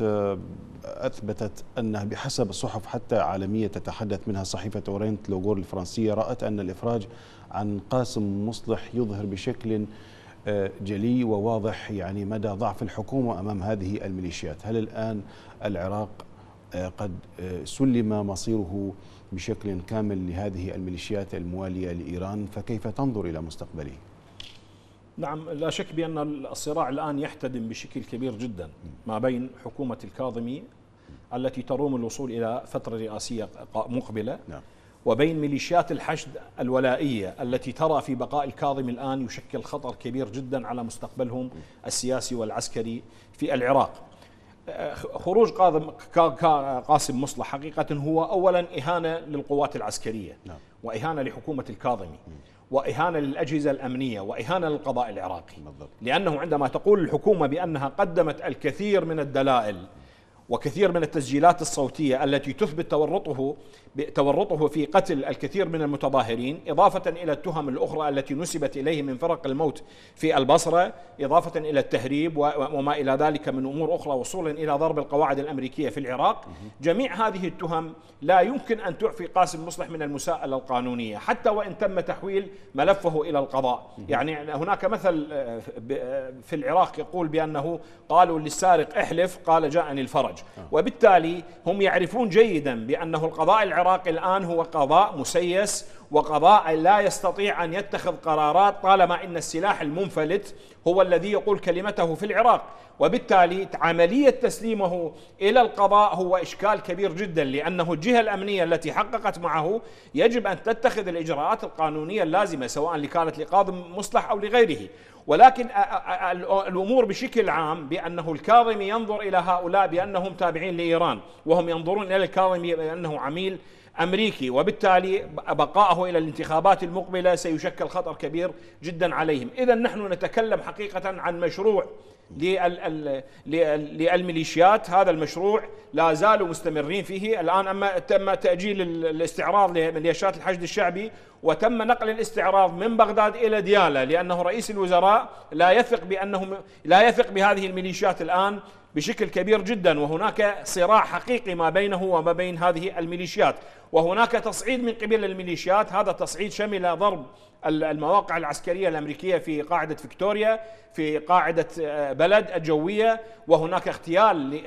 أثبتت أنها بحسب الصحف حتى عالمية تتحدث منها صحيفة أورينت لوجور الفرنسية، رأت أن الإفراج عن قاسم مصلح يظهر بشكل جلي وواضح يعني مدى ضعف الحكومة أمام هذه الميليشيات. هل الآن العراق قد سلم مصيره بشكل كامل لهذه الميليشيات الموالية لإيران؟ فكيف تنظر إلى مستقبله؟ نعم، لا شك بأن الصراع الآن يحتدم بشكل كبير جدا ما بين حكومة الكاظمي التي تروم الوصول إلى فترة رئاسية مقبلة، نعم، وبين ميليشيات الحشد الولائية التي ترى في بقاء الكاظمي الآن يشكل خطر كبير جدا على مستقبلهم السياسي والعسكري في العراق. خروج قاسم مصلح حقيقة هو أولا إهانة للقوات العسكرية، وإهانة لحكومة الكاظمي، وإهانة للأجهزة الأمنية، وإهانة للقضاء العراقي، لأنه عندما تقول الحكومة بأنها قدمت الكثير من الدلائل وكثير من التسجيلات الصوتية التي تثبت تورطه في قتل الكثير من المتظاهرين، إضافة إلى التهم الأخرى التي نسبت إليه من فرق الموت في البصرة، إضافة إلى التهريب وما إلى ذلك من أمور أخرى، وصولا إلى ضرب القواعد الأمريكية في العراق، جميع هذه التهم لا يمكن أن تعفي قاسم مصلح من المساءلة القانونية حتى وإن تم تحويل ملفه إلى القضاء. يعني هناك مثل في العراق يقول بأنه قالوا للسارق احلف قال جاءني الفرج، وبالتالي هم يعرفون جيدا بأنه القضاء العراقي الآن هو قضاء مسيس، وقضاء لا يستطيع أن يتخذ قرارات طالما أن السلاح المنفلت هو الذي يقول كلمته في العراق، وبالتالي عملية تسليمه إلى القضاء هو إشكال كبير جدا، لأنه الجهة الأمنية التي حققت معه يجب أن تتخذ الإجراءات القانونية اللازمة سواء كانت لقاضم مصلح أو لغيره. ولكن الأمور بشكل عام بأنه الكاظمي ينظر إلى هؤلاء بأنهم تابعين لإيران، وهم ينظرون إلى الكاظمي بأنه عميل أمريكي، وبالتالي بقائه إلى الانتخابات المقبلة سيشكل خطر كبير جدا عليهم. إذا نحن نتكلم حقيقة عن مشروع للميليشيات، هذا المشروع لا زالوا مستمرين فيه الآن، أما تم تأجيل الاستعراض لميليشيات الحشد الشعبي، وتم نقل الاستعراض من بغداد إلى ديالى لأنه رئيس الوزراء لا يثق بهذه الميليشيات الآن بشكل كبير جدا، وهناك صراع حقيقي ما بينه وما بين هذه الميليشيات، وهناك تصعيد من قبل الميليشيات. هذا التصعيد شمل ضرب المواقع العسكرية الأمريكية في قاعدة فيكتوريا، في قاعدة بلد الجوية، وهناك اغتيال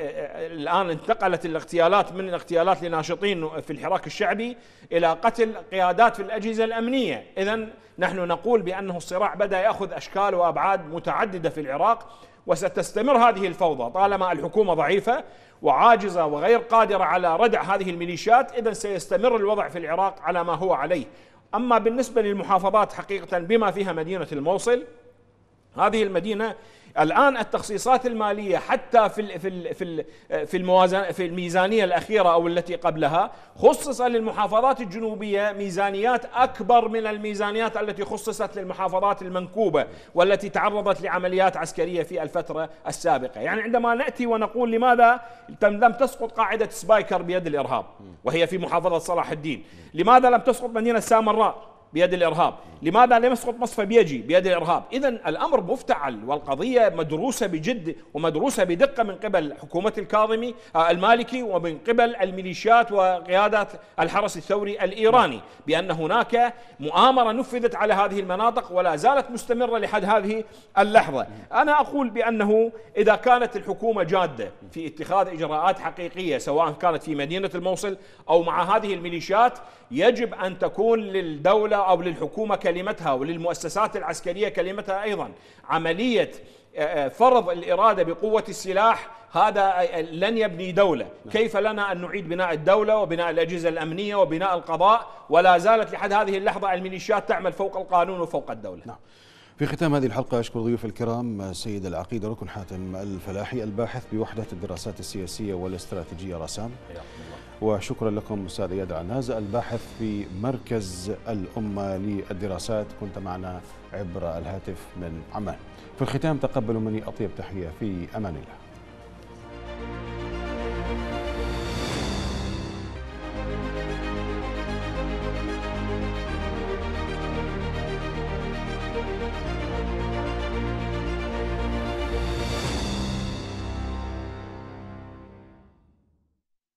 الآن، انتقلت الاغتيالات من الاغتيالات لناشطين في الحراك الشعبي إلى قتل قيادات في الأجهزة الأمنية. إذن نحن نقول بأنه الصراع بدأ يأخذ أشكال وأبعاد متعددة في العراق، وستستمر هذه الفوضى طالما الحكومة ضعيفة وعاجزة وغير قادرة على ردع هذه الميليشيات. إذن سيستمر الوضع في العراق على ما هو عليه. أما بالنسبة للمحافظات حقيقة بما فيها مدينة الموصل، هذه المدينة الآن التخصيصات المالية حتى في الميزانية الأخيرة أو التي قبلها خصص للمحافظات الجنوبية ميزانيات أكبر من الميزانيات التي خصصت للمحافظات المنكوبة والتي تعرضت لعمليات عسكرية في الفترة السابقة. يعني عندما نأتي ونقول لماذا لم تسقط قاعدة سبايكر بيد الإرهاب وهي في محافظة صلاح الدين، لماذا لم تسقط مدينة سامراء بيد الإرهاب، لماذا لم يسقط مصفى بيجي؟ بيد الإرهاب. إذا الأمر مفتعل والقضية مدروسة بجد ومدروسة بدقة من قبل حكومة الكاظمي المالكي ومن قبل الميليشيات وقيادات الحرس الثوري الإيراني، بأن هناك مؤامرة نفذت على هذه المناطق ولا زالت مستمرة لحد هذه اللحظة. أنا أقول بأنه إذا كانت الحكومة جادة في اتخاذ إجراءات حقيقية سواء كانت في مدينة الموصل أو مع هذه الميليشيات، يجب أن تكون للدولة أو للحكومة كلمتها وللمؤسسات العسكرية كلمتها أيضا. عملية فرض الإرادة بقوة السلاح هذا لن يبني دولة. كيف لنا أن نعيد بناء الدولة وبناء الأجهزة الأمنية وبناء القضاء ولا زالت لحد هذه اللحظة الميليشيات تعمل فوق القانون وفوق الدولة؟ نعم. في ختام هذه الحلقة أشكر ضيوف الكرام السيد العقيد ركن حاتم الفلاحي الباحث بوحدة الدراسات السياسية والاستراتيجية رسام، وشكرا لكم أستاذ إياد العناز الباحث في مركز الأمة للدراسات، كنت معنا عبر الهاتف من عمان. في الختام تقبلوا مني أطيب تحية في أمان الله.